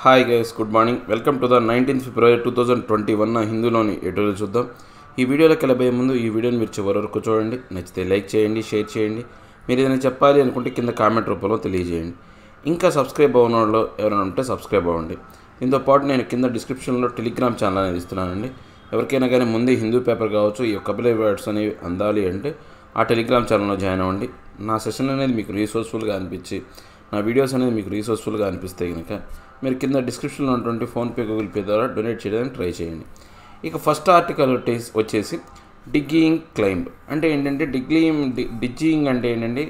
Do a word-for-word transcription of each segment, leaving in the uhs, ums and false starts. Hi guys, good morning. Welcome to the nineteenth February two thousand twenty one హిందూలోని editorial చూద్దాం. ఈ వీడియోలోకి వెళ్ళబోయే ముందు ఈ వీడియోని మీరు చివరి వరకు చూడండి. నచ్చితే లైక్ చేయండి, షేర్ చేయండి. మీరు ఏదైనా చెప్పాలి అనుకుంటే కింద కామెంట్ రూపంలో తెలియజేయండి. ఇంకా సబ్స్క్రైబ్ అవ్వని వాళ్ళు ఎవరైనా ఉంటే సబ్స్క్రైబ్ అవ్వండి. దీంతోపాటు నేను కింద డిస్క్రిప్షన్లో టెలిగ్రామ్ ఛానల్ అనేది ఇస్తున్నానండి. ఎవరికైనా కానీ ముందే హిందూ పేపర్ కావచ్చు, ఈ కపిల వర్డ్స్ అనేవి అందాలి అంటే ఆ టెలిగ్రామ్ ఛానల్లో జాయిన్ అవ్వండి. నా సెషన్ అనేది మీకు రీసోర్స్ఫుల్గా అనిపించి నా వీడియోస్ అనేది మీకు రీసోర్స్ఫుల్గా అనిపిస్తే కనుక మీరు కింద డిస్క్రిప్షన్లో ఉన్నటువంటి ఫోన్పే, గూగుల్ పే ద్వారా డొనేట్ చేయడానికి ట్రై చేయండి. ఇక ఫస్ట్ ఆర్టికల్ వచ్చేసి డిగ్గింగ్ క్లైంబ్ అంటే ఏంటంటే డిగ్గింగ్ డిగ్గింగ్ అంటే ఏంటంటే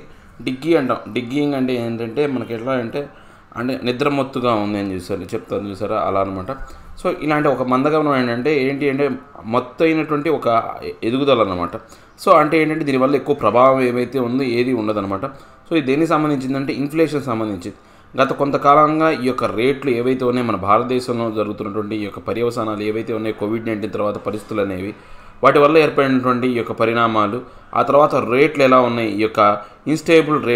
డిగ్గీ అంటాం. డిగ్గింగ్ అంటే ఏంటంటే మనకి ఎట్లా అంటే అంటే నిద్రమత్తుగా ఉంది అని చూసారు చెప్తాను చూసారా, అలా అనమాట. సో ఇలాంటి ఒక మందగమనం ఏంటంటే ఏంటి అంటే మత్తు అయినటువంటి ఒక ఎదుగుదల అన్నమాట. సో అంటే ఏంటంటే దీనివల్ల ఎక్కువ ప్రభావం ఏమైతే ఉందో ఏది ఉండదన్నమాట. సో ఇది దేనికి సంబంధించిందంటే ఇన్ఫ్లేషన్ సంబంధించింది. గత కొంతకాలంగా ఈ యొక్క రేట్లు ఏవైతే ఉన్నాయో మన భారతదేశంలో జరుగుతున్నటువంటి ఈ యొక్క పర్యవసానాలు ఏవైతే ఉన్నాయో కోవిడ్ నైన్టీన్ తర్వాత పరిస్థితులు అనేవి, వాటి వల్ల ఏర్పడినటువంటి ఈ యొక్క పరిణామాలు, ఆ తర్వాత రేట్లు ఎలా ఉన్నాయి, ఈ యొక్క ఇన్స్టేబుల్ రే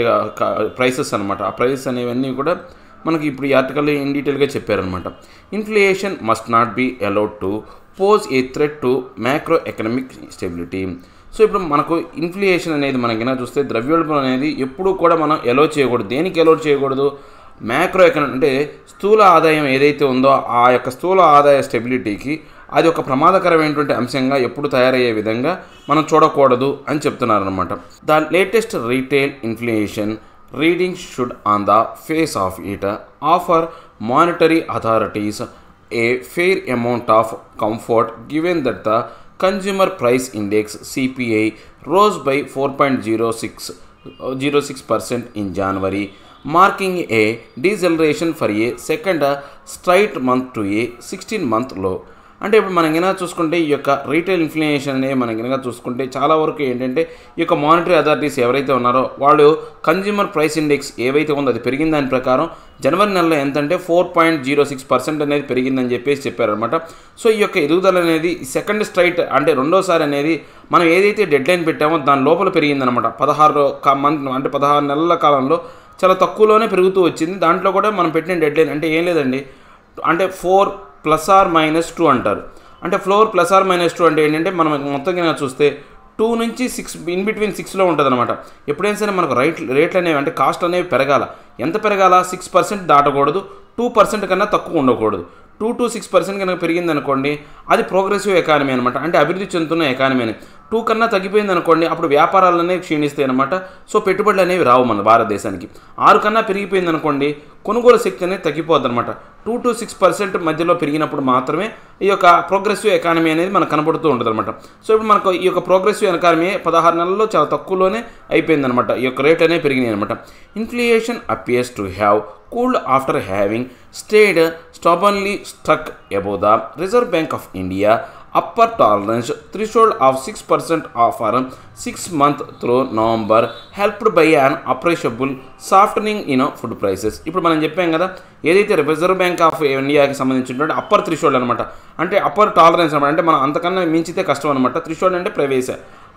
ప్రైసెస్ అనమాట. ఆ ప్రైసెస్ అనేవన్నీ కూడా మనకి ఇప్పుడు ఈ ఆర్టికల్లో ఇన్ డీటెయిల్గా చెప్పారనమాట. Inflation must not be allowed to pose a threat to macro economic stability. So ఇప్పుడు మనకు ఇన్ఫ్లేషన్ అనేది మనకైనా చూస్తే ద్రవ్యోల్బణం అనేది ఎప్పుడూ కూడా మనం అలో చేయకూడదు. దేనికి అలో చేయకూడదు? మ్యాక్రో ఎకనామిక్ అంటే స్థూల ఆదాయం ఏదైతే ఉందో ఆ యొక్క స్థూల ఆదాయ స్టెబిలిటీకి అది ఒక ప్రమాదకరమైనటువంటి అంశంగా ఎప్పుడు తయారయ్యే విధంగా మనం చూడకూడదు అని చెప్తున్నారనమాట. The latest retail inflation reading should on the face of it offer monetary authorities a fair amount of comfort given that the consumer price index C P I rose by four point zero six percent in January, marking a deceleration for a second straight month to a sixteen month low. అంటే ఇప్పుడు మనం ఏమైనా చూసుకుంటే ఈ యొక్క retail inflation అనేది మనం కనుక చూసుకుంటే చాలా వరకు ఏంటంటే ఈ యొక్క మానిటరీ అథారిటీస్ ఎవరైతే ఉన్నారో వాళ్ళు కన్జ్యూమర్ ప్రైస్ ఇండెక్స్ ఏవైతే ఉందో అది పెరిగిన దాని ప్రకారం జనవరి నెలలో ఎంతంటే four point zero six percent అనేది పెరిగిందని చెప్పేసి చెప్పారనమాట. సో ఈ యొక్క ఎదుగుదల అనేది సెకండ్ స్ట్రైట్ అంటే రెండోసారి అనేది మనం ఏదైతే డెడ్లైన్ పెట్టామో దాని లోపల పెరిగిందనమాట. పదహారు మంత్ అంటే పదహారు నెలల కాలంలో చాలా తక్కువలోనే పెరుగుతూ వచ్చింది. దాంట్లో కూడా మనం పెట్టిన డెడ్లైన్ అంటే ఏం లేదండి, అంటే four plus or minus two అంటారు. అంటే four plus or minus two అంటే ఏంటంటే మనం మొత్తం కన్నా చూస్తే టూ నుంచి సిక్స్ ఇన్ బిట్వీన్ సిక్స్లో ఉంటుంది అనమాట. ఎప్పుడైనా సరే మనకు రైట్ రేట్లు అనేవి అంటే కాస్ట్ అనేవి పెరగాల. ఎంత పెరగాల? సిక్స్ పర్సెంట్ దాటకూడదు, టూ పర్సెంట్ కన్నా తక్కువ ఉండకూడదు. టూ టు సిక్స్ పర్సెంట్ కనుక పెరిగింది అనుకోండి అది ప్రోగ్రెసివ్ ఎకానమీ అనమాట, అంటే అభివృద్ధి చెందుతున్న ఎకానమీ అని. టూ కన్నా తగ్గిపోయింది అనుకోండి అప్పుడు వ్యాపారాలు అనేవి క్షీణిస్తాయి అనమాట. సో పెట్టుబడులు అనేవి రావు మన భారతదేశానికి. ఆరు కన్నా పెరిగిపోయింది అనుకోండి కొనుగోలు శక్తి అనేది తగ్గిపోద్ది అనమాట. టూ టు సిక్స్ పర్సెంట్ మధ్యలో పెరిగినప్పుడు మాత్రమే ఈ యొక్క ప్రోగ్రెసివ్ ఎకానమీ అనేది మనకు కనబడుతూ ఉంటుంది అనమాట. సో ఇప్పుడు మనకు ఈ యొక్క ప్రోగ్రెసివ్ ఎకానమీ పదహారు నెలల్లో చాలా తక్కువలోనే అయిపోయిందనమాట. ఈ యొక్క రేట్ అనేవి పెరిగినాయి అనమాట. Inflation appears to have cooled after having stayed stubbornly stuck above the Reserve Bank of India upper tolerance threshold of six percent of our six month through November, helped by an appreciable softening in food prices. ఇప్పుడు మనం చెప్పాం కదా ఏదైతే reserve Bank of ఇండియాకి సంబంధించినటువంటి upper threshold అనమాట, అంటే upper tolerance అనమాట. అంటే మనం అంతకన్నా మించితే కష్టం అనమాట. థ్రెషోల్డ్ అంటే ప్రవేశ,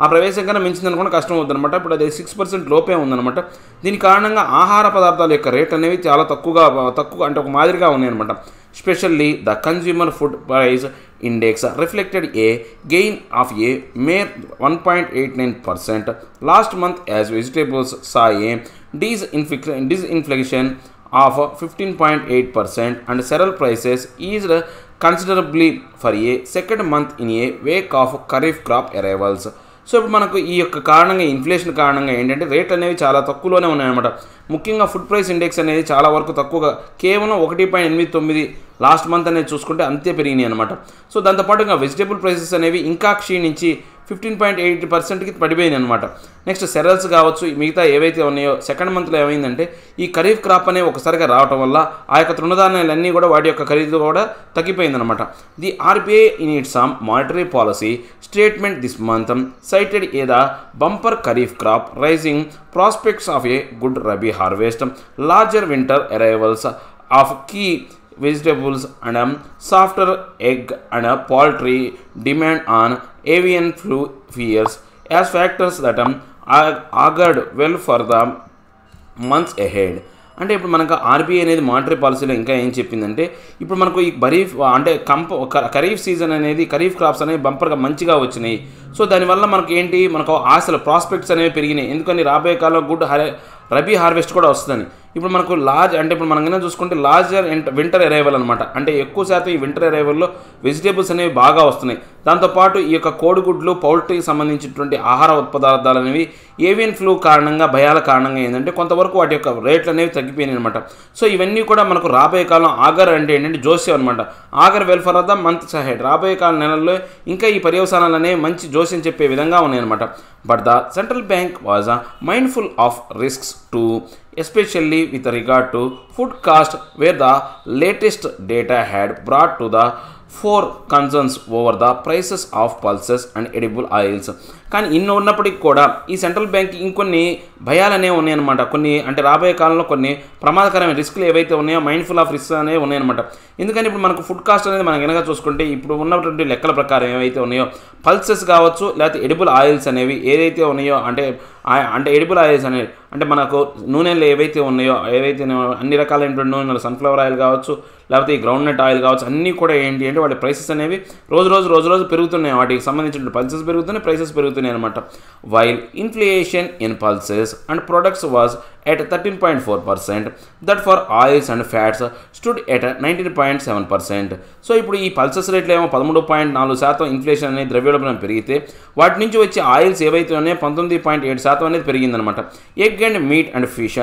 ఆ ప్రవేశం కన్నా మించింది అనుకుంటే కష్టం అవుతుందనమాట. ఇప్పుడు అది సిక్స్ పర్సెంట్ లోపే ఉందన్నమాట. దీని కారణంగా ఆహార పదార్థాల యొక్క రేట్ అనేవి చాలా తక్కువగా తక్కువ అంటే ఒక మాదిరిగా ఉన్నాయన్నమాట. Specially the consumer food price index reflected a gain of a mere one point eight nine percent last month as vegetables saw these inflict disinflation of fifteen point eight percent and cereal prices eased considerably for a second month in a wake of kharif crop arrivals. So ఇప్పుడు మనకు ఈ యొక్క కారణంగా inflation కారణంగా ఏంటంటే రేట్లు అనేవి చాలా తక్కువలోనే ఉన్నాయన్నమాట. ముఖ్యంగా ఫుడ్ ప్రైస్ ఇండెక్స్ అనేది చాలా వరకు తక్కువగా కేవలం ఒకటి పాయింట్ ఎనిమిది తొమ్మిది లాస్ట్ మంత్ అనేది చూసుకుంటే అంతే పెరిగినాయి అనమాట. సో దాంతోపాటుగా వెజిటేబుల్ ప్రైసెస్ అనేవి ఇంకా క్షీణించి ఫిఫ్టీన్ పాయింట్ ఎయిట్ పర్సెంట్కి పడిపోయింది అనమాట. నెక్స్ట్ సెరల్స్ కావచ్చు, మిగతా ఏవైతే ఉన్నాయో సెకండ్ మంత్లో ఏమైందంటే ఈ ఖరీఫ్ క్రాప్ అనేవి ఒకసారిగా రావటం వల్ల ఆ యొక్క తృణధాన్యాలన్నీ కూడా వాటి యొక్క ఖరీదు కూడా తగ్గిపోయింది అనమాట. The RBI in its some monetary policy statement this month cited ఏదా bumper kharif crop rising prospects of a good rabi harvest larger winter arrivals of key vegetables and um, softer egg and uh, poultry demand on avian flu fears as factors that um, are augured well for the months ahead. అంటే ఇప్పుడు మనకు RBI అనేది monetary పాలసీలో ఇంకా ఏం చెప్పిందంటే ఇప్పుడు మనకు ఈ ఖరీఫ్ అంటే కంప ఖరీఫ్ సీజన్ అనేది ఖరీఫ్ క్రాప్స్ అనేవి బంపర్గా మంచిగా వచ్చినాయి. సో దానివల్ల మనకు ఏంటి మనకు ఆశలు ప్రాస్పెక్ట్స్ అనేవి పెరిగినాయి. ఎందుకని రాబోయే కాలంలో గుడ్ రబీ హార్వెస్ట్ కూడా వస్తుందని. ఇప్పుడు మనకు లార్జ్ అంటే ఇప్పుడు మనం చూసుకుంటే లార్జర్ వింటర్ అరైవల్ అనమాట. అంటే ఎక్కువ శాతం ఈ వింటర్ అరైవల్లో వెజిటేబుల్స్ అనేవి బాగా వస్తున్నాయి. దాంతోపాటు ఈ యొక్క కోడిగుడ్లు పౌల్ట్రీకి సంబంధించినటువంటి ఆహార ఉత్పదార్థాలు అనేవి ఏవియన్ ఫ్లూ కారణంగా భయాల కారణంగా ఏంటంటే కొంతవరకు వాటి యొక్క రేట్లు అనేవి తగ్గిపోయినాయి అనమాట. సో ఇవన్నీ కూడా మనకు రాబోయే కాలం ఆగర్ అంటే ఏంటంటే జోస్యం అనమాట. Augur well for of the month ahead రాబోయే కాలం నెలల్లో ఇంకా ఈ పర్యవసానాలు అనేవి మంచి జోస్యం చెప్పే విధంగా ఉన్నాయన్నమాట. But the central bank was a mindful of risks to especially with regard to food cost where the latest data had brought to the fore concerns over the prices of pulses and edible oils. కానీ ఇన్ని ఉన్నప్పటికీ కూడా ఈ central bank ఇంకొన్ని భయాలు అనేవి ఉన్నాయన్నమాట. కొన్ని అంటే రాబోయే కాలంలో కొన్ని ప్రమాదకరమైన రిస్క్లు ఏవైతే ఉన్నాయో మైండ్ఫుల్ ఆఫ్ రిస్క్ అనేవి ఉన్నాయన్నమాట. ఎందుకంటే ఇప్పుడు మనకు ఫుడ్ కాస్ట్ అనేది మనం కనుక చూసుకుంటే ఇప్పుడు ఉన్నటువంటి లెక్కల ప్రకారం ఏవైతే ఉన్నాయో పల్సెస్ కావచ్చు లేకపోతే ఎడిబుల్ ఆయిల్స్ అనేవి ఏదైతే ఉన్నాయో అంటే అంటే ఎడిబుల్ ఆయిల్స్ అనేవి అంటే మనకు నూనెలు ఏవైతే ఉన్నాయో ఏవైతే అన్ని రకాలైనటువంటి నూనెలు సన్ఫ్లవర్ ఆయిల్ కావచ్చు లేకపోతే ఈ గ్రౌండ్ నట్ ఆయిల్ కావచ్చు అన్నీ కూడా ఏంటి అంటే వాటి ప్రైసెస్ అనేవి రోజు రోజు రోజు రోజు పెరుగుతున్నాయి. వాటికి సంబంధించిన పల్సెస్ పెరుగుతున్నాయి ప్రైసెస్ పెరుగుతున్నాయి అనమాట. While inflation in pulses and products was at thirteen point four percent, that for oils and fats stood at nineteen point seven percent. So ఇప్పుడు ఈ పల్సెస్ రేట్లు ఏమో పదమూడు పాయింట్ నాలుగు శాతం ఇన్ఫ్లేషన్ అనేది ద్రవ్యోల్బణం పెరిగితే వాటి నుంచి వచ్చే ఆయిల్స్ ఏవైతే ఉన్నాయో పంతొమ్మిది పాయింట్ ఏడు శాతం అనేది పెరిగిందనమాట. Egg and meat and fish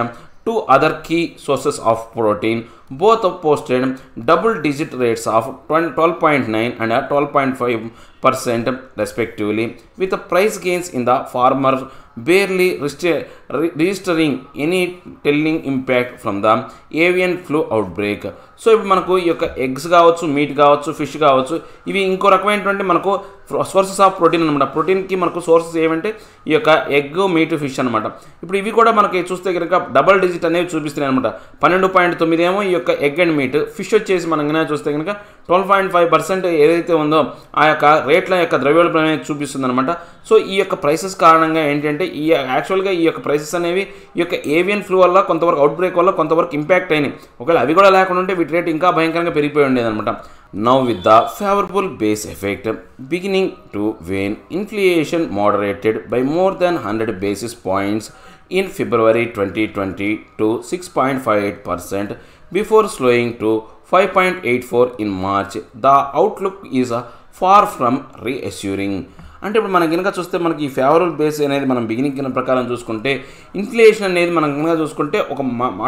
two other key sources of protein both posted double digit rates of twelve point nine and twelve point five percent respectively, with the price gains in the former barely registering any telling impact from the avian flu outbreak. So ఇప్పుడు మనకు ఈ యొక్క eggs కావచ్చు meet కావచ్చు fish కావచ్చు ఇవి ఇంకో రకమైనటువంటి మనకు సోర్సెస్ ఆఫ్ ప్రోటీన్ అనమాట. ప్రోటీన్కి మనకు సోర్సెస్ ఏమంటే ఈ యొక్క ఎగ్ మీట్ ఫిష్ అనమాట. ఇప్పుడు ఇవి కూడా మనకి చూస్తే కనుక డబల్ డిజిట్ అనేవి చూపిస్తున్నాయి అనమాట. పన్నెండు పాయింట్ తొమ్మిది ఏమో ఈ యొక్క ఎగ్ అండ్ మీట్ ఫిష్ వచ్చేసి మనం కనుక చూస్తే కనుక ట్వెల్వ్ పాయింట్ ఫైవ్ పర్సెంట్ ఏదైతే ఉందో ఆ యొక్క రేట్ల యొక్క ద్రవ్యోల్బణం అనేది చూపిస్తుంది అనమాట. సో ఈ యొక్క ప్రైసెస్ కారణంగా ఏంటంటే ఈ యాక్చువల్గా ఈ యొక్క ప్రైసెస్ అనేవి ఈ యొక్క ఏవియన్ ఫ్లూ వల్ల కొంతవరకు అవుట్బ్రేక్ వల్ల కొంతవరకు ఇంపాక్ట్ అయినాయి. ఒకవేళ అవి కూడా లేకుండా ఉంటే వీటి రేట్ ఇంకా భయంకరంగా పెరిగిపోయి ఉండేదనమాట. Now with the favorable base effect beginning to wane, inflation moderated by more than one hundred basis points in February twenty twenty to six point five eight percent before slowing to five point eight four in March. The outlook is far from reassuring. అంటే ఇప్పుడు మనం కనుక చూస్తే మనకి ఈ favourable base అనేది మనం beginning ప్రకారం చూసుకుంటే ఇన్ఫ్లేషన్ అనేది మనం కనుక చూసుకుంటే ఒక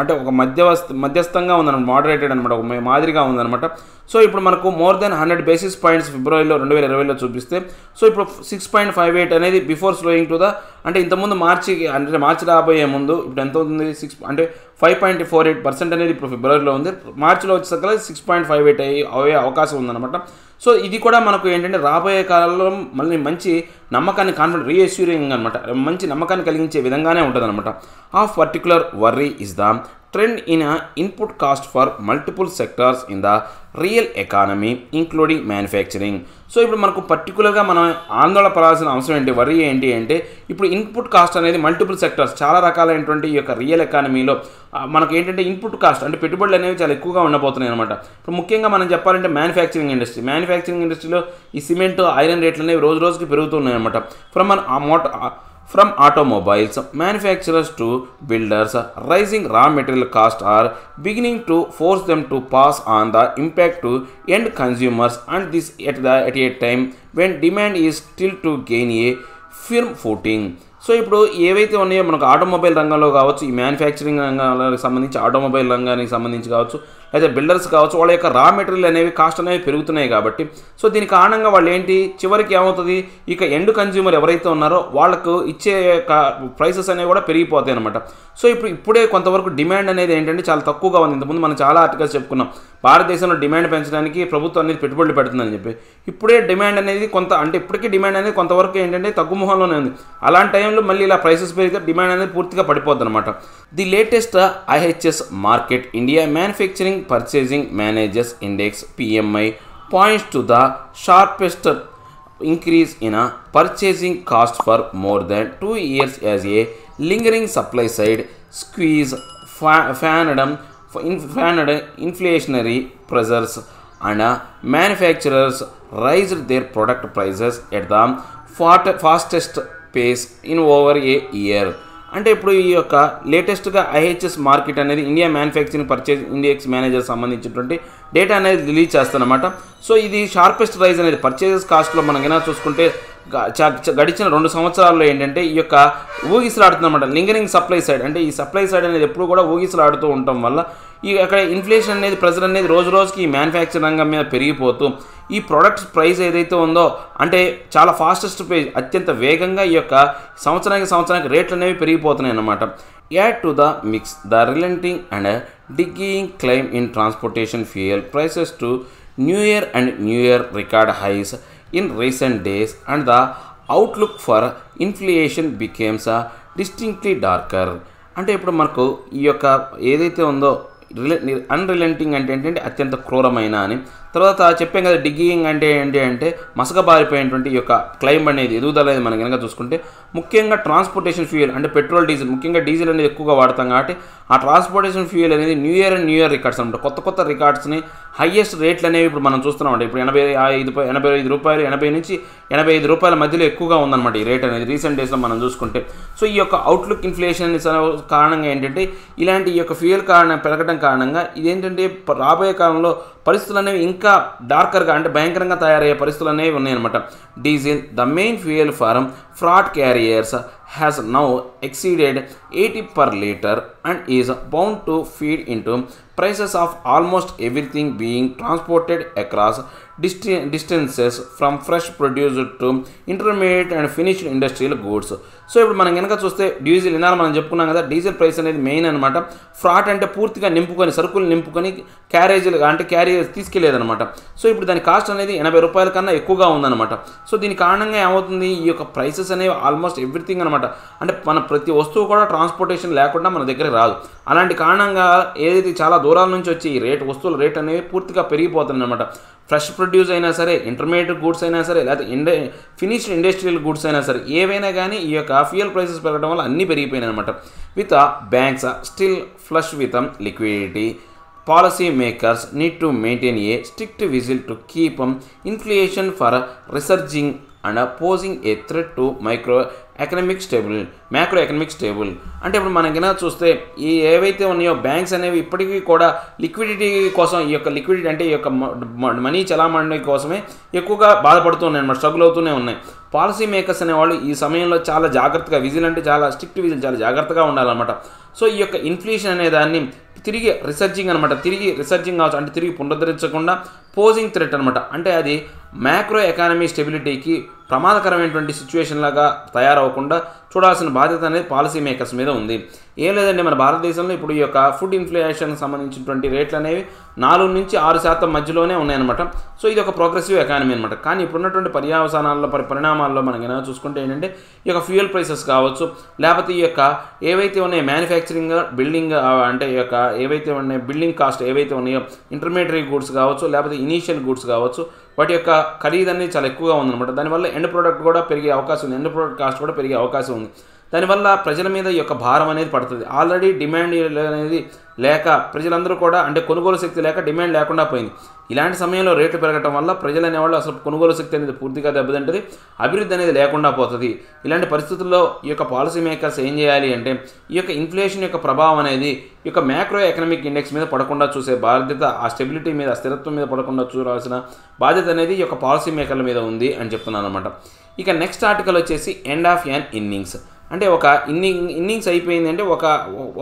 అంటే ఒక మధ్యవస్థ మధ్యస్థంగా ఉందన్నమాట. మోడరేటెడ్ అనమాట ఒక మాదిరిగా ఉందన్నమాట. సో ఇప్పుడు మనకు more than hundred basis points ఫిబ్రవరిలో రెండు వేల ఇరవైలో చూపిస్తే సో ఇప్పుడు సిక్స్ పాయింట్ ఫైవ్ ఎయిట్ అనేది బిఫోర్ స్లోయింగ్ టు ద అంటే ఇంతకుముందు మార్చి అంటే మార్చి రాబోయే ముందు ఇప్పుడు ఎంత అవుతుంది సిక్స్ అంటే five point four eight percent అనేది ఇప్పుడు ఫిబ్రవరిలో ఉంది. మార్చిలో వచ్చేసరికి సిక్స్ పాయింట్ ఫైవ్ ఎయిట్ అయ్యి అయ్యే అవకాశం ఉందన్నమాట. సో ఇది కూడా మనకు ఏంటంటే రాబోయే కాలంలో మళ్ళీ మంచి నమ్మకాన్ని కాన్ఫిడెంట్ రీఅష్యూరింగ్ అనమాట. మంచి నమ్మకాన్ని కలిగించే విధంగానే ఉంటుంది అనమాట. A particular worry is the trend in input cost for multiple sectors in the real economy including manufacturing. So ఇప్పుడు మనకు పర్టికులర్గా మనం ఆందోళన పడాల్సిన అవసరం ఏంటి వరీ ఏంటి అంటే ఇప్పుడు ఇన్పుట్ కాస్ట్ అనేది మల్టిపుల్ సెక్టార్స్ చాలా రకాలైనటువంటి ఈ యొక్క రియల్ ఎకానమీలో మనకు ఏంటంటే ఇన్పుట్ కాస్ట్ అంటే పెట్టుబడులు అనేవి చాలా ఎక్కువగా ఉండబోతున్నాయి అనమాట. ఇప్పుడు ముఖ్యంగా మనం చెప్పాలంటే మ్యానుఫ్యాక్చరింగ్ ఇండస్ట్రీ మ్యానుఫ్యాక్చరింగ్ ఇండస్ట్రీలో ఈ సిమెంట్ ఐరన్ రేట్లు అనేవి రోజు రోజుకి పెరుగుతున్నాయి అనమాట. ఫ్రమ్ అన్ ఆ మోట from automobiles manufacturers to builders rising raw material cost are beginning to force them to pass on the impact to end consumers and this at the at a time when demand is still to gain a firm footing. So ఇప్పుడు ఏవైతే ఉన్నాయో మనకు automobile రంగంలో కావచ్చు ఈ manufacturing రంగానికి సంబంధించి automobile రంగానికి సంబంధించి కావచ్చు అయితే బిల్డర్స్ కావచ్చు వాళ్ళ యొక్క రా మెటీరియల్ అనేవి కాస్ట్ అనేవి పెరుగుతున్నాయి కాబట్టి సో దీని కారణంగా వాళ్ళు ఏంటి చివరికి ఏమవుతుంది ఇక ఎండ్ కన్జ్యూమర్ ఎవరైతే ఉన్నారో వాళ్ళకు ఇచ్చే ప్రైసెస్ అనేవి కూడా పెరిగిపోతాయి అనమాట. సో ఇప్పుడు ఇప్పుడే కొంతవరకు డిమాండ్ అనేది ఏంటంటే చాలా తక్కువగా ఉంది. ఇంతకుముందు మనం చాలా ఆర్టికల్స్ చెప్పుకున్నాం భారతదేశంలో డిమాండ్ పెంచడానికి ప్రభుత్వం అనేది పెట్టుబడులు పెడుతుందని చెప్పి ఇప్పుడే డిమాండ్ అనేది కొంత అంటే ఇప్పటికీ డిమాండ్ అనేది కొంతవరకు ఏంటంటే తగ్గు ముఖంలోనే ఉంది. అలాంటి టైంలో మళ్ళీ ఇలా ప్రైసెస్ పెరిగితే డిమాండ్ అనేది పూర్తిగా పడిపోద్ది అనమాట. The latest IHS Markit India manufacturing purchasing managers index P M I points to the sharpest increase in a purchasing cost for more than two years as a lingering supply side squeeze fanned inflationary pressures and manufacturers raised their product prices at the fastest pace in over a year. అంటే ఇప్పుడు ఈ యొక్క లేటెస్ట్గా IHS market అనేది India manufacturing purchase index manager సంబంధించినటువంటి data అనేది release చేస్తారన్నమాట. So ఇది షార్పెస్ట్ రైజ్ అనేది పర్చేజెస్ కాస్ట్లో మనం ఏమైనా చూసుకుంటే గడిచిన రెండు సంవత్సరాల్లో ఏంటంటే ఈ యొక్క ఊగిసలాడుతుందన్నమాట. లింగరింగ్ సప్లై సైడ్ అంటే ఈ సప్లై సైడ్ అనేది ఎప్పుడు కూడా ఊగిసలాడుతూ ఉండటం వల్ల ఈ అక్కడ ఇన్ఫ్లేషన్ అనేది ప్రెజర్ అనేది రోజు రోజుకి ఈ మ్యానుఫ్యాక్చరింగ్ రంగం మీద పెరిగిపోతూ ఈ ప్రోడక్ట్స్ ప్రైస్ ఏదైతే ఉందో అంటే చాలా ఫాస్టెస్ట్ ప్రైస్ అత్యంత వేగంగా ఈ యొక్క సంవత్సరానికి సంవత్సరానికి రేట్లు అనేవి పెరిగిపోతున్నాయి అన్నమాట. Add to the mix the relenting and digging climb in transportation fuel prices to new year and new year record highs in recent days and the outlook for inflation becomes distinctly darker. అంటే ఇప్పుడు మనకు ఈ యొక్క ఏదైతే ఉందో relay అన్రిలెంటింగ్ అంటే ఏంటంటే అత్యంత క్రూరమైన అని తర్వాత చెప్పాం కదా డిగ్గింగ్ అంటే ఏంటి అంటే మసకబారిపోయినటువంటి ఈ యొక్క క్లైమ్ అనేది ఎదుగుదల అనేది మనం కనుక చూసుకుంటే ముఖ్యంగా ట్రాన్స్పోర్టేషన్ ఫ్యూయల్ అంటే పెట్రోల్ డీజిల్ ముఖ్యంగా డీజిల్ అనేది ఎక్కువగా వాడతాం కాబట్టి ఆ ట్రాన్స్పోర్టేషన్ ఫ్యూయల్ అనేది new year and new year records అనమాట. కొత్త కొత్త రికార్డ్స్ని హయ్యెస్ట్ రేట్లు అనేవి ఇప్పుడు మనం చూస్తున్నాం అంటే ఇప్పుడు ఎనభై ఐదు ఎనభై ఐదు రూపాయలు ఎనభై నుంచి ఎనభై ఐదు రూపాయల మధ్యలో ఎక్కువగా ఉందన్నమాట ఈ రేట్ అనేది రీసెంట్ డేస్లో మనం చూసుకుంటే. సో ఈ యొక్క అవుట్లుక్ ఇన్ఫ్లేషన్ కారణంగా ఏంటంటే ఇలాంటి ఈ యొక్క ఫ్యూయల్ కారణం పెరగడం కారణంగా ఇదేంటంటే రాబోయే కాలంలో పరిస్థితులు అనేవి ఇంకా డార్కర్గా అంటే భయంకరంగా తయారయ్యే పరిస్థితులు అనేవి ఉన్నాయన్నమాట. Diesel the main fuel for freight carriers has now exceeded eighty per litre and is bound to feed into prices of almost everything being transported across డిస్టి distances from fresh produced to intermediate and finished industrial goods. So ఇప్పుడు మనం కనుక చూస్తే diesel ఇన్నాళ్ళు మనం చెప్పుకున్నాం కదా diesel price అనేది మెయిన్ అనమాట. ఫ్రాట్ అంటే పూర్తిగా నింపుకొని సరుకులు నింపుకొని క్యారేజీలు అంటే క్యారియర్స్ తీసుకెళ్లేదనమాట. సో ఇప్పుడు దాని కాస్ట్ అనేది ఎనభై రూపాయల కన్నా ఎక్కువగా ఉందన్నమాట. సో దీని కారణంగా ఏమవుతుంది ఈ యొక్క ప్రైసెస్ అనేవి ఆల్మోస్ట్ ఎవ్రీథింగ్ అనమాట అంటే మన ప్రతి వస్తువు కూడా ట్రాన్స్పోర్టేషన్ లేకుండా మన దగ్గరికి రాదు. అలాంటి కారణంగా ఏదైతే చాలా దూరాల నుంచి వచ్చి ఈ రేట్ వస్తువుల రేట్ అనేవి పూర్తిగా పెరిగిపోతుంది అనమాట. ఫ్రెష్ ప్రొడ్యూస్ అయినా సరే ఇంటర్మీడియట్ గూడ్స్ అయినా సరే లేకపోతే ఇండే ఫినిష్డ్ ఇండస్ట్రియల్ గూడ్స్ అయినా సరే ఏవైనా కానీ ఈ యొక్క ఫ్యూయల్ ప్రైసెస్ పెరగడం వల్ల అన్నీ పెరిగిపోయినాయి అనమాట. With banks still flush with liquidity policy makers need to maintain a strict vigil to keep inflation for resurging and posing a threat to micro economic stable macro economic stable. అంటే ఇప్పుడు మనకైనా చూస్తే ఈ ఏవైతే ఉన్నాయో బ్యాంక్స్ అనేవి ఇప్పటికీ కూడా liquidity కోసం ఈ యొక్క లిక్విడిటీ అంటే ఈ యొక్క మనీ చలామణి కోసమే ఎక్కువగా బాధపడుతూ ఉన్నాయి అన్నమాట స్ట్రగుల్ అవుతూనే ఉన్నాయి. పాలసీ మేకర్స్ అనేవాళ్ళు ఈ సమయంలో చాలా జాగ్రత్తగా విజిల్ అంటే చాలా స్ట్రిక్ట్ విజిల్ చాలా జాగ్రత్తగా ఉండాలన్నమాట. సో ఈ యొక్క ఇన్ఫ్లేషన్ అనే దాన్ని తిరిగి రీసర్జింగ్ అనమాట తిరిగి రీసర్జింగ్ కావచ్చు అంటే తిరిగి పునరుద్ధరించకుండా పోజింగ్ థ్రెట్ అనమాట అంటే అది మ్యాక్రో ఎకానమీ స్టెబిలిటీకి ప్రమాదకరమైనటువంటి సిచ్యువేషన్ లాగా తయారవకుండా చూడాల్సిన బాధ్యత అనేది పాలసీ మేకర్స్ మీద ఉంది. ఏం లేదండి మన భారతదేశంలో ఇప్పుడు ఈ యొక్క ఫుడ్ ఇన్ఫ్లేషన్కి సంబంధించినటువంటి రేట్లు అనేవి నాలుగు నుంచి ఆరు శాతం మధ్యలోనే ఉన్నాయన్నమాట. సో ఇది ఒక ప్రోగ్రెసివ్ ఎకానమీ అనమాట. కానీ ఇప్పుడున్నటువంటి పర్యావసానాల్లో పరి పరిణామాల్లో మనకి ఏమైనా చూసుకుంటే ఏంటంటే ఈ యొక్క ఫ్యూయల్ ప్రైసెస్ కావచ్చు లేకపోతే ఈ యొక్క ఏవైతే ఉన్నాయో మ్యానుఫ్యాక్చరింగ్ బిల్డింగ్ అంటే ఈ యొక్క ఏవైతే ఉన్నాయో బిల్డింగ్ కాస్ట్ ఏవైతే ఉన్నాయో ఇంటర్మీడియట్ గూడ్స్ కావచ్చు లేకపోతే ఇనీషియల్ గూడ్స్ కావచ్చు వాటి యొక్క ఖరీదు అనేది చాలా ఎక్కువగా ఉందన్నమాట. దానివల్ల ఎండ్ ప్రోడక్ట్ కూడా పెరిగే అవకాశం ఉంది ఎండ్ ప్రోడక్ట్ కాస్ట్ కూడా పెరిగే అవకాశం ఉంది. దానివల్ల ప్రజల మీద ఈ యొక్క భారం అనేది పడుతుంది. ఆల్రెడీ డిమాండ్ అనేది లేక ప్రజలందరూ కూడా అంటే కొనుగోలు శక్తి లేక డిమాండ్ లేకుండా పోయింది. ఇలాంటి సమయంలో రేట్లు పెరగటం వల్ల ప్రజలు అనేవాళ్ళు అసలు కొనుగోలు శక్తి అనేది పూర్తిగా దెబ్బతింటుంది అభివృద్ధి అనేది లేకుండా పోతుంది. ఇలాంటి పరిస్థితుల్లో ఈ యొక్క పాలసీ మేకర్స్ ఏం చేయాలి అంటే ఈ యొక్క ఇన్ఫ్లేషన్ యొక్క ప్రభావం అనేది ఈ యొక్క మ్యాక్రో ఎకనామిక్ ఇండెక్స్ మీద పడకుండా చూసే బాధ్యత ఆ స్టెబిలిటీ మీద స్థిరత్వం మీద పడకుండా చూడాల్సిన బాధ్యత అనేది ఈ యొక్క పాలసీ మేకర్ల మీద ఉంది అని చెప్తున్నాను అనమాట. ఇక నెక్స్ట్ ఆర్టికల్ వచ్చేసి ఎండ్ ఆఫ్ యాన్ ఇన్నింగ్స్ అంటే ఒక ఇన్నింగ్ ఇన్నింగ్స్ అయిపోయింది అంటే ఒక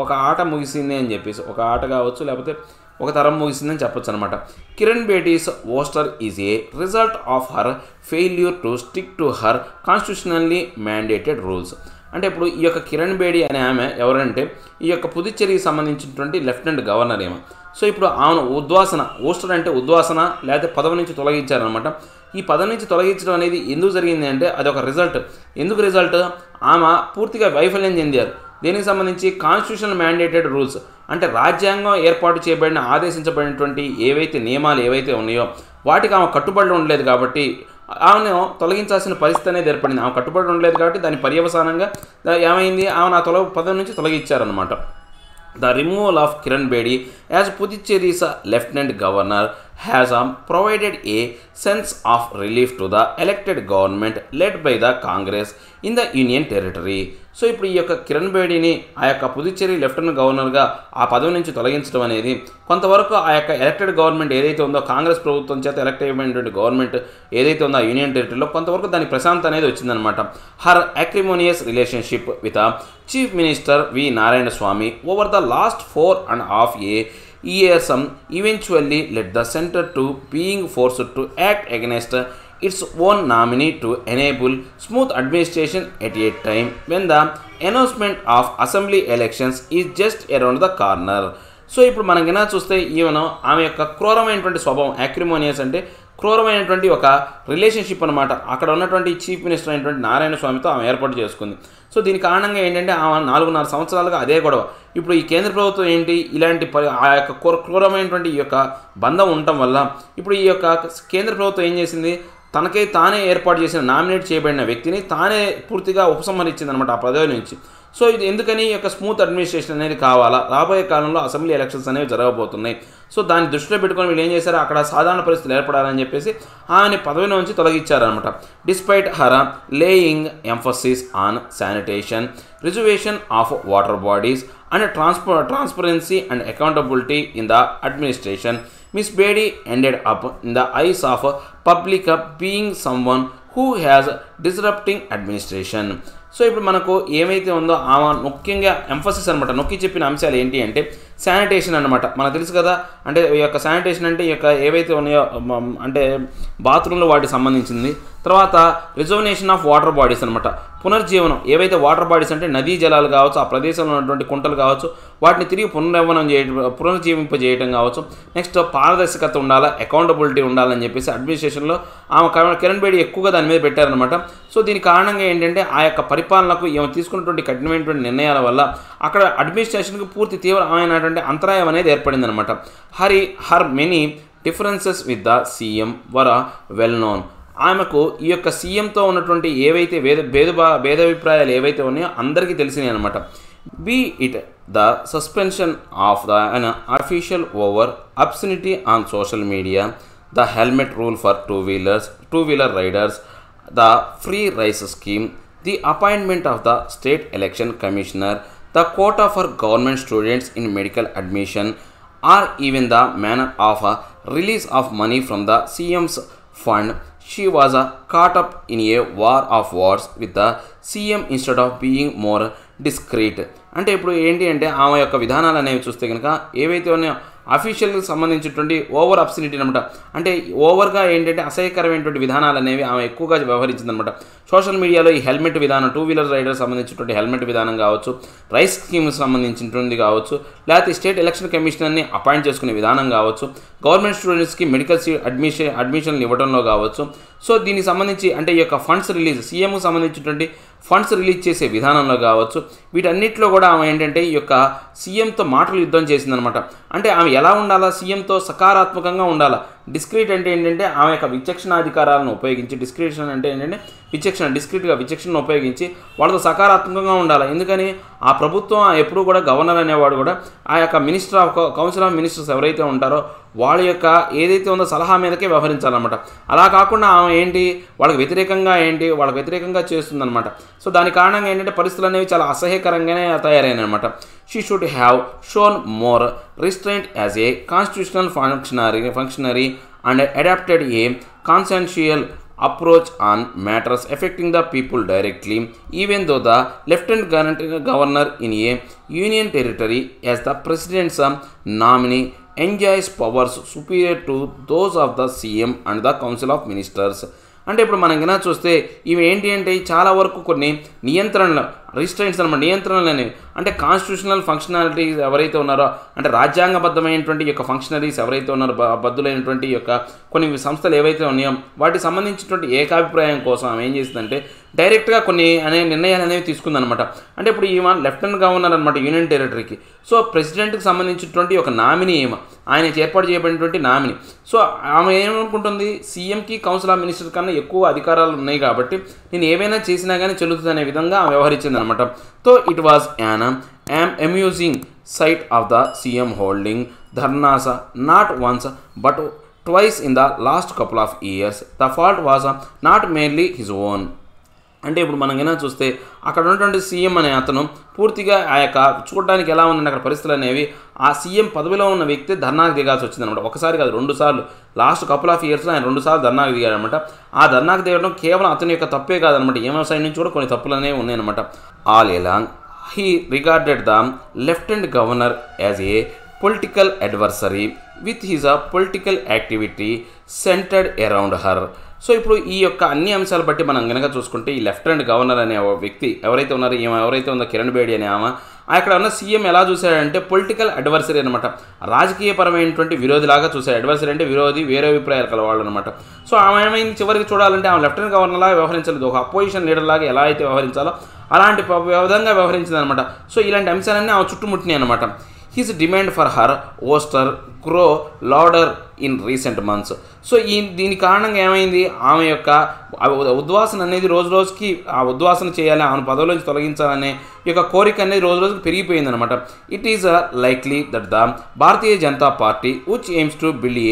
ఒక ఆట ముగిసింది అని చెప్పేసి ఒక ఆట కావచ్చు లేకపోతే ఒక తరం ముగిసిందని చెప్పొచ్చు అనమాట. Kiran Bedi's ouster is a result of her failure to stick to her constitutionally mandated rules. అంటే ఇప్పుడు ఈ యొక్క కిరణ్ బేడి అనే ఆమె ఎవరంటే ఈ యొక్క పుదుచ్చేరికి సంబంధించినటువంటి లెఫ్టినెంట్ గవర్నర్ ఏమో. సో ఇప్పుడు ఆమెను ఉద్వాసన ఓస్టర్ అంటే ఉద్వాసన లేకపోతే పదవి నుంచి తొలగించారనమాట. ఈ పదవి నుంచి తొలగించడం అనేది ఎందుకు జరిగింది అంటే అదొక రిజల్ట్ ఎందుకు రిజల్ట్ ఆమె పూర్తిగా వైఫల్యం చెందారు. దీనికి సంబంధించి కాన్స్టిట్యూషనల్ మ్యాండేటెడ్ రూల్స్ అంటే రాజ్యాంగం ఏర్పాటు చేయబడిన ఆదేశించబడినటువంటి ఏవైతే నియమాలు ఏవైతే ఉన్నాయో వాటికి ఆమె కట్టుబడి ఉండలేదు కాబట్టి ఆమెను తొలగించాల్సిన పరిస్థితి అనేది ఏర్పడింది. ఆమె కట్టుబడి ఉండలేదు కాబట్టి దాని పర్యవసానంగా ఏమైంది ఆమె ఆ తొలగ పదవి నుంచి తొలగించారనమాట. The removal of Kiran Bedi as Puducherry's lieutenant governor has um, provided a sense of relief to the elected government led by the Congress in the Union Territory. So, ఇప్పుడు ఈ యొక్క కిరణ్ బేడీని ఆ యొక్క పుదుచ్చేరి లెఫ్టినెంట్ గవర్నర్గా ఆ పదవి నుంచి తొలగించడం అనేది కొంతవరకు ఆ యొక్క ఎలక్టెడ్ గవర్నమెంట్ ఏదైతే ఉందో కాంగ్రెస్ ప్రభుత్వం చేత ఎలక్ట్ అయినటువంటి గవర్నమెంట్ ఏదైతే ఉందో ఆ యూనియన్ టెరిటరీలో కొంతవరకు దాని ప్రశాంతత అనేది వచ్చిందనమాట. Her acrimonious relationship with chief minister V Narayanasamy over the last four and half a years um, eventually led the centre to being forced to act against its own nominee to enable smooth administration at a time when the announcement of assembly elections is just around the corner. So, ఇప్పుడు మనం గినా చూస్తే ఈమెను ఆమె యొక్క క్రూరమైనటువంటి స్వభావం యాక్రిమోనియస్ అంటే క్రూరమైనటువంటి ఒక relationship అనమాట అక్కడ ఉన్నటువంటి చీఫ్ మినిస్టర్ అయినటువంటి నారాయణ స్వామితో ఆమె ఏర్పాటు చేసుకుంది. సో దీని కారణంగా ఏంటంటే ఆమె నాలుగున్నర సంవత్సరాలుగా అదే గొడవ. ఇప్పుడు ఈ కేంద్ర ప్రభుత్వం ఏంటి ఇలాంటి ఆ యొక్క క్రూరమైనటువంటి ఈ యొక్క బంధం ఉండటం వల్ల ఇప్పుడు ఈ యొక్క కేంద్ర ప్రభుత్వం ఏం చేసింది, తనకై తానే ఏర్పాటు చేసిన నామినేట్ చేయబడిన వ్యక్తిని తానే పూర్తిగా ఉపసంహరించింది అనమాట ఆ పదవి నుంచి. సో ఇది ఎందుకని ఈ యొక్క స్మూత్ అడ్మినిస్ట్రేషన్ అనేది కావాలా, రాబోయే కాలంలో అసెంబ్లీ ఎలక్షన్స్ అనేవి జరగబోతున్నాయి. సో దాన్ని దృష్టిలో పెట్టుకొని వీళ్ళు ఏం చేశారు, అక్కడ సాధారణ పరిస్థితులు ఏర్పడాలని చెప్పేసి ఆమె పదవి నుంచి తొలగించారనమాట. Despite her laying emphasis on sanitation, reservation of water bodies and ట్రాన్స్ప transparency and accountability in the administration, Miss Bedi ended up in the eyes of public being someone who has disrupting administration. So ఇప్పుడు మనకు ఏమైతే ఉందో ఆమె ముఖ్యంగా emphasis అనమాట నొక్కి చెప్పిన అంశాలు ఏంటి అంటే శానిటేషన్ అనమాట. మనకు తెలుసు కదా అంటే ఈ యొక్క శానిటేషన్ అంటే ఈ యొక్క ఏవైతే ఉన్నాయో అంటే బాత్రూంలో వాటికి సంబంధించింది. తర్వాత రిజర్వేషన్ ఆఫ్ వాటర్ బాడీస్ అనమాట, పునర్జీవనం ఏవైతే వాటర్ బాడీస్ అంటే నదీ జలాలు కావచ్చు, ఆ ప్రదేశంలో ఉన్నటువంటి కుంటలు కావచ్చు, వాటిని తిరిగి పునర్వనం చేయడం పునర్జీవింపజేయడం కావచ్చు. నెక్స్ట్ పారదర్శకత ఉండాలా, అకౌంటబిలిటీ ఉండాలని చెప్పేసి అడ్మినిస్ట్రేషన్లో ఆమె కిరణ్ బేడి ఎక్కువగా దాని మీద పెట్టారనమాట. సో దీని కారణంగా ఏంటంటే ఆ యొక్క పరిపాలనకు ఈమె తీసుకున్నటువంటి కఠినమైనటువంటి నిర్ణయాల వల్ల అక్కడ అడ్మినిస్ట్రేషన్కి పూర్తి తీవ్రమైనటువంటి అంతరాయం అనేది ఏర్పడింది అనమాట. హరి her many differences with the CM were well known, ఆమెకు ఈ యొక్క సీఎంతో ఉన్నటువంటి ఏవైతే భేద భేదభా భేదాభిప్రాయాలు ఏవైతే ఉన్నాయో అందరికీ తెలిసినాయి అనమాట. Be it the suspension of the an official over obscenity on social media, the helmet rule for two wheelers two wheeler riders, the free rice scheme, the appointment of the state election commissioner, the quota for government students in medical admission or even the manner of release of money from the CM's fund. She was uh, caught up in a war of words with the CM instead of being more discreet. అంటే ఇప్పుడు ఏంటి అంటే ఆమె యొక్క విధానాలు అనేవి చూస్తే కనుక ఏవైతే ఉన్నాయో అఫీషియల్కి సంబంధించినటువంటి ఓవర్ అబ్సెనిటీ అనమాట. అంటే ఓవర్గా ఏంటంటే అసహ్యకరమైనటువంటి విధానాలు అనేవి ఆమె ఎక్కువగా వ్యవహరించిందనమాట. సోషల్ మీడియాలో ఈ హెల్మెట్ విధానం, టూ వీలర్ రైడర్ సంబంధించినటువంటి హెల్మెట్ విధానం కావచ్చు, రైస్ స్కీమ్కి సంబంధించినటువంటి కావచ్చు, లేకపోతే స్టేట్ ఎలక్షన్ కమిషనర్ని అపాయింట్ చేసుకునే విధానం కావచ్చు, గవర్నమెంట్ స్టూడెంట్స్కి మెడికల్ సీ అడ్మిషన్ అడ్మిషన్లు ఇవ్వడంలో కావచ్చు. సో దీనికి సంబంధించి అంటే ఈ యొక్క ఫండ్స్ రిలీజ్ సీఎంకి సంబంధించినటువంటి ఫండ్స్ రిలీజ్ చేసే విధానంలో కావచ్చు, వీటన్నిటిలో కూడా ఆమె ఏంటంటే ఈ యొక్క సీఎంతో మాటలు యుద్ధం చేసిందనమాట. అంటే ఆమె ఎలా ఉండాలా, సీఎంతో సకారాత్మకంగా ఉండాలా. డిస్క్రీట్ అంటే ఏంటంటే ఆమె యొక్క విచక్షణాధికారాలను ఉపయోగించి, డిస్క్రిప్షన్ అంటే ఏంటంటే విచక్షణ, డిస్క్రీట్గా విచక్షణను ఉపయోగించి వాళ్ళతో సకారాత్మకంగా ఉండాలి. ఎందుకని ఆ ప్రభుత్వం ఎప్పుడూ కూడా గవర్నర్ అనేవాడు కూడా ఆ యొక్క minister of council of ministers ఎవరైతే ఉంటారో వాళ్ళ యొక్క ఏదైతే ఉందో సలహా మీదకే వ్యవహరించాలన్నమాట. అలా కాకుండా ఆమె ఏంటి వాళ్ళకి వ్యతిరేకంగా ఏంటి వాళ్ళకి వ్యతిరేకంగా చేస్తుందన్నమాట. సో దాని కారణంగా ఏంటంటే పరిస్థితులు అనేవి చాలా అసహ్యకరంగానే తయారైనాయి అనమాట. She should have shown more restraint as a constitutional functionary, functionary and adopted a consensual approach on matters affecting the people directly, even though the lieutenant governor in a union territory as the president's nominee enjoys powers superior to those of the CM and the council of ministers. అంటే ఇప్పుడు మనం కింద చూస్తే ఇవి ఏంటి అంటే చాలా వరకు కొన్ని నియంత్రణలు, రిస్ట్రైన్స్ అనమాట, నియంత్రణలు అనేవి అంటే కాన్స్టిట్యూషనల్ ఫంక్షనాలిటీస్ ఎవరైతే ఉన్నారో అంటే రాజ్యాంగబద్ధమైనటువంటి యొక్క ఫంక్షనరీస్ ఎవరైతే ఉన్నారో బద్దులైనటువంటి యొక్క కొన్ని సంస్థలు ఏవైతే ఉన్నాయో వాటికి సంబంధించినటువంటి ఏకాభిప్రాయం కోసం ఆమె ఏం చేసిందంటే డైరెక్ట్గా కొన్ని అనే నిర్ణయాలు అనేవి తీసుకుందనమాట. అంటే ఇప్పుడు ఈమె లెఫ్టినెంట్ గవర్నర్ అనమాట యూనియన్ టెరిటరీకి. సో ప్రెసిడెంట్కి సంబంధించినటువంటి ఒక నామినీ ఏమో ఆయన ఏర్పాటు చేయబడినటువంటి నామినీ. సో ఆమె ఏమనుకుంటుంది, సీఎంకి కౌన్సిల్ ఆఫ్ మినిస్టర్ కన్నా ఎక్కువ అధికారాలు ఉన్నాయి కాబట్టి నేను ఏమైనా చేసినా కానీ చెల్లుతుంది అనే విధంగా ఆమె వ్యవహరించిందనమాట. So it was an am amusing sight of the C M holding dharnas not once but twice in the last couple of years. The fault was not merely his own. అంటే ఇప్పుడు మనం ఏమైనా చూస్తే అక్కడ ఉన్నటువంటి సీఎం అనే అతను పూర్తిగా ఆ యొక్క చూడడానికి ఎలా ఉందంటే అక్కడ పరిస్థితులు అనేవి ఆ సీఎం పదవిలో ఉన్న వ్యక్తి ధర్నాకు దిగాల్సి వచ్చిందనమాట. ఒకసారి కాదు రెండు సార్లు లాస్ట్ కపుల్ ఆఫ్ ఇయర్స్లో ఆయన రెండు సార్లు ధర్నాకు దిగాడనమాట. ఆ ధర్నాకు దిగడం కేవలం అతని యొక్క తప్పే కాదనమాట. ఏమైనా సైడ్ నుంచి కూడా కొన్ని తప్పులు అనేవి ఉన్నాయన్నమాట. All along he regarded the lieutenant governor as a political adversary with his a political activity centred around her. So ఇప్పుడు ఈ యొక్క అన్ని అంశాలు బట్టి మనం కనుక చూసుకుంటే ఈ లెఫ్టినెంట్ గవర్నర్ అనే వ్యక్తి ఎవరైతే ఉన్నారో ఈమె ఎవరైతే ఉందో కిరణ్ బేడి అనే ఆమె అక్కడ ఉన్న సీఎం ఎలా చూశాడంటే పొలిటికల్ అడ్వర్సరీ అనమాట. రాజకీయపరమైనటువంటి విరోధిలాగా చూశాడు. అడ్వర్సరీ అంటే విరోధి, వేరే అభిప్రాయాలు కలవాళ్ళు అనమాట. సో ఆమె ఏమైంది చివరికి చూడాలంటే ఆమె లెఫ్టినెంట్ గవర్నర్లాగా వ్యవహరించలేదు. ఒక అపోజిషన్ లీడర్లాగా ఎలా అయితే వ్యవహరించాలో అలాంటి విధంగా వ్యవహరించిందనమాట. సో ఇలాంటి అంశాలన్నీ ఆమె చుట్టుముట్టినాయి అనమాట. His demand for her ouster grow louder in recent months. So ఈ దీని కారణంగా ఏమైంది ఆమె యొక్క ఉద్వాసన అనేది రోజు రోజుకి ఆ ఉద్వాసన చేయాలి, ఆమె పదవుల నుంచి తొలగించాలనే యొక్క కోరిక అనేది రోజు రోజుకి పెరిగిపోయిందనమాట. It is likely that the Bharatiya Janata party which aims to build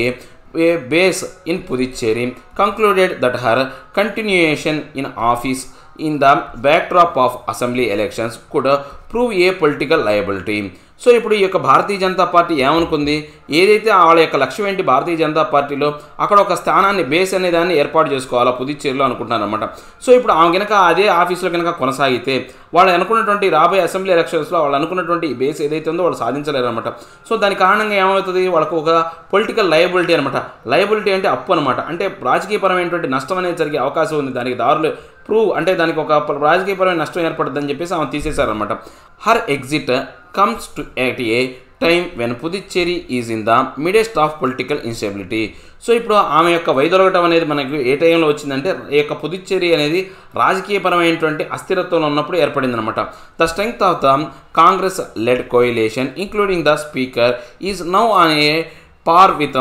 a base in Puducherry concluded that her continuation in office in the backdrop of assembly elections could prove a political liability. So ఇప్పుడు ఈ యొక్క భారతీయ Janata party ఏమనుకుంది, ఏదైతే వాళ్ళ యొక్క లక్ష్యం ఏంటి భారతీయ జనతా పార్టీలో అక్కడ ఒక స్థానాన్ని బేస్ అనే దాన్ని ఏర్పాటు చేసుకోవాలా పుదుచ్చేరిలో అనుకుంటున్నారు అనమాట. సో ఇప్పుడు ఆమె కనుక అదే ఆఫీసులో కనుక కొనసాగితే వాళ్ళు అనుకున్నటువంటి రాబోయే అసెంబ్లీ ఎలక్షన్స్లో వాళ్ళు అనుకున్నటువంటి బేస్ ఏదైతే ఉందో వాళ్ళు సాధించలేరు అనమాట. సో దాని కారణంగా ఏమవుతుంది వాళ్ళకు ఒక పొలిటికల్ లయబిలిటీ అనమాట. లయబిలిటీ అంటే అప్పు అనమాట. అంటే రాజకీయపరమైనటువంటి నష్టం అనేది జరిగే అవకాశం ఉంది. దానికి దారులు ప్రూవ్ అంటే దానికి ఒక రాజకీయపరమైన నష్టం ఏర్పడుతుందని చెప్పేసి ఆమె తీసేశారనమాట. Her exit comes to at a time when Puducherry is in the midst of political instability. So ఇప్పుడు ఆమె యొక్క వైదొలగటం అనేది మనకు ఏ టైంలో వచ్చిందంటే ఈ యొక్క పుదుచ్చేరి అనేది రాజకీయపరమైనటువంటి అస్థిరత్వంలో ఉన్నప్పుడు ఏర్పడిందనమాట. The strength of the Congress led coalition including the speaker is now on a par with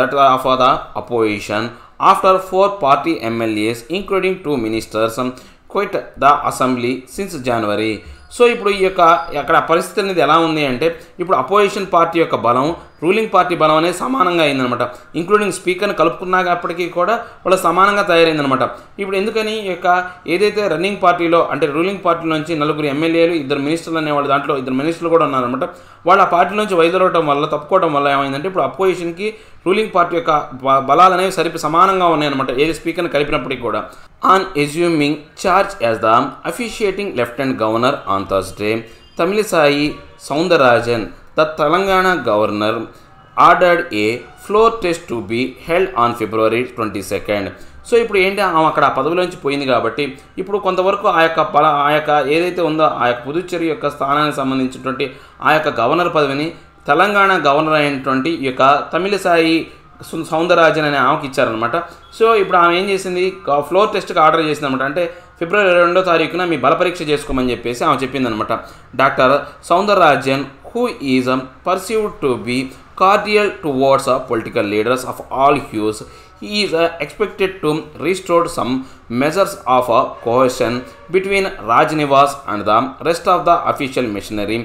that of the opposition after four party MLAs including two ministers quit the assembly since January. So ఇప్పుడు ఈ యొక్క అక్కడ పరిస్థితి అనేది ఎలా ఉంది అంటే ఇప్పుడు అపోజిషన్ పార్టీ యొక్క బలం రూలింగ్ పార్టీ బలం అనేది సమానంగా అయిందనమాట. ఇంక్లూడింగ్ స్పీకర్ని కలుపుకున్నప్పటికీ కూడా వాళ్ళు సమానంగా తయారైందనమాట. ఇప్పుడు ఎందుకని ఈ యొక్క ఏదైతే రన్నింగ్ పార్టీలో అంటే రూలింగ్ పార్టీ నుంచి నలుగురు ఎమ్మెల్యేలు ఇద్దరు మినిస్టర్లు అనేవాళ్ళు దాంట్లో ఇద్దరు మినిస్టర్లు కూడా ఉన్నారనమాట. వాళ్ళు ఆ పార్టీ నుంచి వైదొలగడం వల్ల తప్పుకోవడం వల్ల ఏమైందంటే ఇప్పుడు అపోజిషన్కి రూలింగ్ పార్టీ యొక్క బలాలు అనేవి సరిపి సమానంగా ఉన్నాయన్నమాట. ఏది స్పీకర్ని కలిపినప్పటికీ కూడా on assuming charge as the officiating lieutenant governor on Thursday Tamilisai Soundararajan the Telangana governor ordered a floor test to be held on February twenty-second. So ఇప్పుడు ఏంటి ఆమె అక్కడ ఆ పదవిలోంచి పోయింది కాబట్టి ఇప్పుడు కొంతవరకు ఆ యొక్క బల ఆ యొక్క ఏదైతే ఉందో ఆ యొక్క పుదుచ్చేరి యొక్క స్థానానికి సంబంధించినటువంటి ఆ యొక్క గవర్నర్ పదవిని తెలంగాణ గవర్నర్ అయినటువంటి ఈ యొక్క తమిళసాయి సౌందరరాజన్ అనే ఆమెకి ఇచ్చారనమాట. సో ఇప్పుడు ఆమె ఏం చేసింది ఫ్లోర్ టెస్ట్కి ఆర్డర్ చేసిందనమాట. అంటే ఫిబ్రవరి ఇరవై రెండో తారీఖున మీ బలపరీక్ష చేసుకోమని చెప్పేసి ఆమె చెప్పిందనమాట. Doctor Soundararajan who is perceived to be cordial towards political leaders of all hues, he is expected to restore some measures of cohesion between Rajnivas and the rest of the official machinery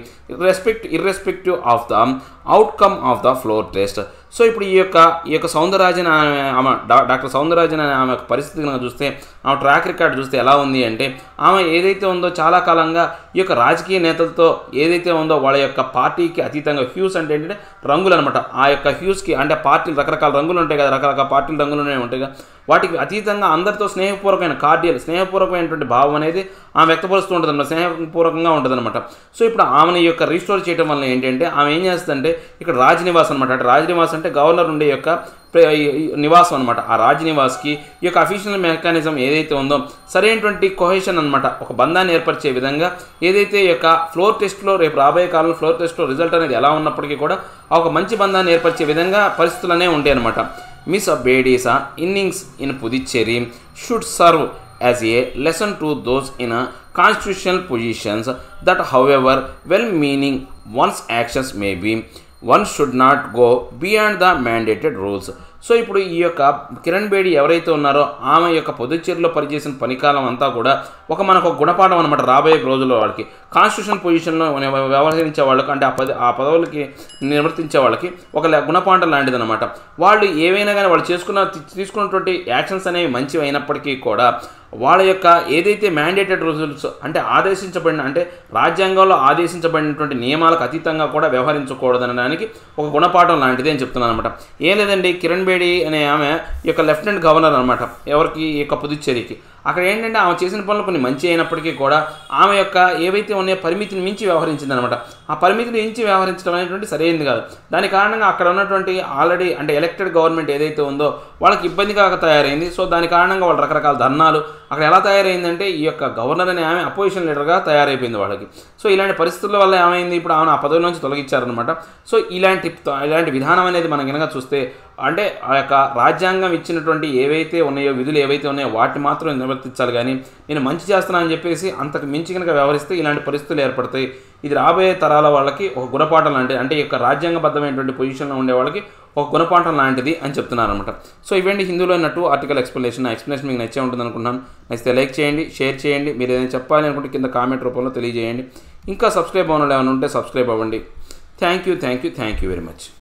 respect irrespective of the outcome of the floor test. So ఇప్పుడు ఈ యొక్క ఈ యొక్క సౌందరరాజన్ ఆమె ఆమె doctor Soundararajan అనే ఆమె యొక్క పరిస్థితి కనుక చూస్తే ఆమె ట్రాక్ రికార్డ్ చూస్తే ఎలా ఉంది అంటే ఆమె ఏదైతే ఉందో చాలా కాలంగా ఈ యొక్క రాజకీయ నేతలతో ఏదైతే ఉందో వాళ్ళ యొక్క పార్టీకి అతీతంగా హ్యూస్ అంటే ఏంటంటే రంగులు అనమాట. ఆ యొక్క హ్యూస్కి అంటే పార్టీలు రకరకాల రంగులు ఉంటాయి కదా, రకరకాల పార్టీల రంగులునే ఉంటాయి కదా, వాటికి అతీతంగా అందరితో స్నేహపూర్వకమైన కార్డియల్ స్నేహపూర్వకమైనటువంటి భావం అనేది ఆమె వ్యక్తపరుస్తూ ఉంటుంది అనమాట. స్నేహపూర్వకంగా ఉంటుందన్నమాట. సో ఇప్పుడు ఆమెను యొక్క రీస్టోర్ చేయడం వల్ల ఏంటంటే ఆమె ఏం చేస్తుందంటే ఇక్కడ రాజనివాస్ అనమాట. అంటే రాజనివాస్ అంటే గవర్నర్ ఉండే యొక్క నివాసం అనమాట. ఆ రాజనివాస్కి ఈ యొక్క అఫీషియల్ మెకానిజం ఏదైతే ఉందో సరైనటువంటి కోహెషన్ అనమాట, ఒక బంధాన్ని ఏర్పరిచే విధంగా ఏదైతే ఈ యొక్క ఫ్లోర్ టెస్ట్లో రేపు రాబోయే కాలంలో ఫ్లోర్ టెస్ట్లో రిజల్ట్ అనేది ఎలా ఉన్నప్పటికీ కూడా ఒక మంచి బంధాన్ని ఏర్పరిచే విధంగా పరిస్థితులనే ఉంటాయి అనమాట. Miss Bedi's innings in Puducherry should serve as a lesson to those in a constitutional positions that however well meaning one's actions may be, one should not go beyond the mandated rules. So ఇప్పుడు ఈ యొక్క కిరణ్ బేడి ఎవరైతే ఉన్నారో ఆమె యొక్క పొదుచెర్లో పరిచేసిన పనికాలం అంతా కూడా ఒక మనకు గుణపాఠం అన్నమాట. రాబోయే రోజుల్లో వాళ్ళకి కాన్స్టిట్యూషన్ పొజిషన్లో వ్యవహరించే వాళ్ళకి అంటే ఆ పద ఆ పదవులకి నిర్వర్తించే వాళ్ళకి ఒక గుణపాఠం లాంటిది అనమాట. వాళ్ళు ఏవైనా కానీ వాళ్ళు చేసుకున్న తీసుకున్నటువంటి యాక్షన్స్ అనేవి మంచివి అయినప్పటికీ కూడా వాళ్ళ యొక్క ఏదైతే మ్యాండేటెడ్ రూల్స్ అంటే ఆదేశించబడిన అంటే రాజ్యాంగంలో ఆదేశించబడినటువంటి నియమాలకు అతీతంగా కూడా వ్యవహరించకూడదనడానికి ఒక గుణపాఠం లాంటిది అని చెప్తున్నాను అనమాట. ఏం లేదండి, కిరణ్ బేడి అనే ఆమె యొక్క లెఫ్టినెంట్ గవర్నర్ అనమాట. ఎవరికి ఈ యొక్క పుదుచ్చేరికి అక్కడ ఏంటంటే ఆమె చేసిన పనులు కొన్ని మంచి అయినప్పటికీ కూడా ఆమె యొక్క ఏవైతే ఉన్నాయో పరిమితిని మించి వ్యవహరించిందనమాట. ఆ పరిమితిని మించి వ్యవహరించడం అనేటువంటి సరైనది కాదు. దాని కారణంగా అక్కడ ఉన్నటువంటి ఆల్రెడీ అంటే ఎలక్టెడ్ గవర్నమెంట్ ఏదైతే ఉందో వాళ్ళకి ఇబ్బందిగా తయారైంది. సో దాని కారణంగా వాళ్ళు రకరకాల ధర్నాలు అక్కడ ఎలా తయారైందంటే ఈ యొక్క గవర్నర్ అనే ఆమె అపోజిషన్ లీడర్గా తయారైపోయింది వాళ్ళకి. సో ఇలాంటి పరిస్థితుల వల్ల ఏమైంది, ఇప్పుడు ఆమె ఆ పదవి నుంచి తొలగించారనమాట. సో ఇలాంటి ఇలాంటి విధానం అనేది మనం కనుక చూస్తే అంటే ఆ యొక్క రాజ్యాంగం ఇచ్చినటువంటి ఏవైతే ఉన్నాయో విధులు ఏవైతే ఉన్నాయో వాటిని మాత్రం నిర్వర్తించాలి కానీ నేను మంచి చేస్తున్నాను అని చెప్పేసి అంతకు మించి కనుక వ్యవహరిస్తే ఇలాంటి పరిస్థితులు ఏర్పడతాయి. ఇది రాబోయే తరాల వాళ్ళకి ఒక గుణపాఠం లాంటిది అంటే ఈ యొక్క రాజ్యాంగబద్ధమైనటువంటి పొజిషన్లో ఉండే వాళ్ళకి ఒక గుణపాఠం లాంటిది అని చెప్తున్నారు అనమాట. సో ఇవేంటి హిందూలో ఉన్నట్టు ఆర్టికల్ ఎక్స్ప్లెనేషన్. ఆ ఎక్స్ప్లెనేషన్ మీకు నచ్చే ఉంటుంది అనుకున్నాను. నచ్చితే లైక్ చేయండి, షేర్ చేయండి. మీరు ఏదైనా చెప్పాలి అనుకుంటే కింద కామెంట్ రూపంలో తెలియజేయండి. ఇంకా సబ్స్క్రైబ్ అవ్వడం ఏమైనా ఉంటే సబ్స్క్రైబ్ అవ్వండి. Thank you thank you thank you very much.